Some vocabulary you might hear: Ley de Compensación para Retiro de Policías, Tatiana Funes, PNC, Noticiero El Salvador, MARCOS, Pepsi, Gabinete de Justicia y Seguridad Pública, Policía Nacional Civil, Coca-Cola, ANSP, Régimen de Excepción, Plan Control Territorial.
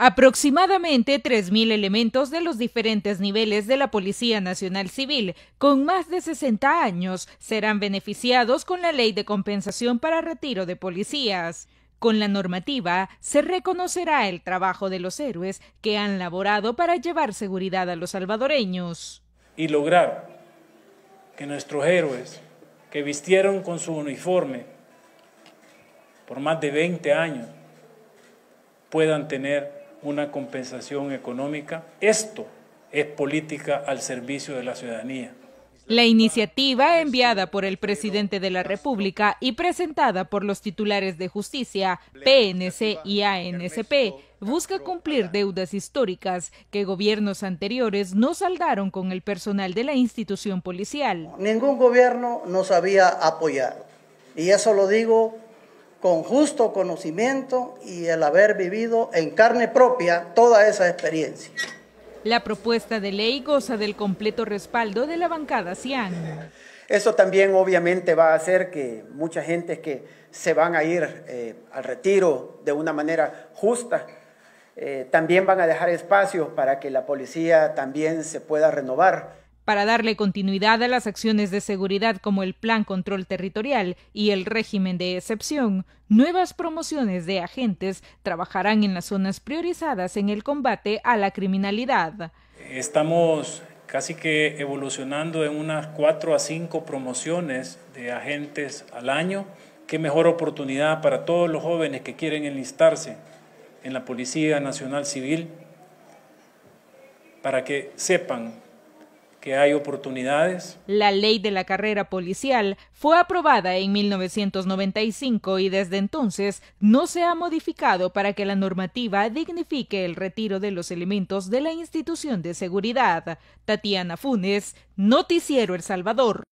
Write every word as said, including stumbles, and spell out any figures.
Aproximadamente tres mil elementos de los diferentes niveles de la Policía Nacional Civil, con más de sesenta años, serán beneficiados con la Ley de Compensación para Retiro de Policías. Con la normativa se reconocerá el trabajo de los héroes que han laborado para llevar seguridad a los salvadoreños. Y lograr que nuestros héroes que vistieron con su uniforme por más de veinte años puedan tener una compensación económica. Esto es política al servicio de la ciudadanía. La iniciativa enviada por el presidente de la República y presentada por los titulares de Justicia, P N C y A N S P busca cumplir deudas históricas que gobiernos anteriores no saldaron con el personal de la institución policial. Ningún gobierno nos había apoyado, y eso lo digo con justo conocimiento y el haber vivido en carne propia toda esa experiencia. La propuesta de ley goza del completo respaldo de la bancada cian. Eso también obviamente va a hacer que mucha gente que se van a ir eh, al retiro de una manera justa, eh, también van a dejar espacios para que la policía también se pueda renovar. Para darle continuidad a las acciones de seguridad como el Plan Control Territorial y el Régimen de Excepción, nuevas promociones de agentes trabajarán en las zonas priorizadas en el combate a la criminalidad. Estamos casi que evolucionando en unas cuatro a cinco promociones de agentes al año. Qué mejor oportunidad para todos los jóvenes que quieren enlistarse en la Policía Nacional Civil para que sepan que hay oportunidades. La ley de la carrera policial fue aprobada en mil novecientos noventa y cinco y desde entonces no se ha modificado para que la normativa dignifique el retiro de los elementos de la institución de seguridad. Tatiana Funes, Noticiero El Salvador.